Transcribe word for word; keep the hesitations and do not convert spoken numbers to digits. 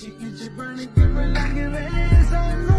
She can burn it, give it like it is.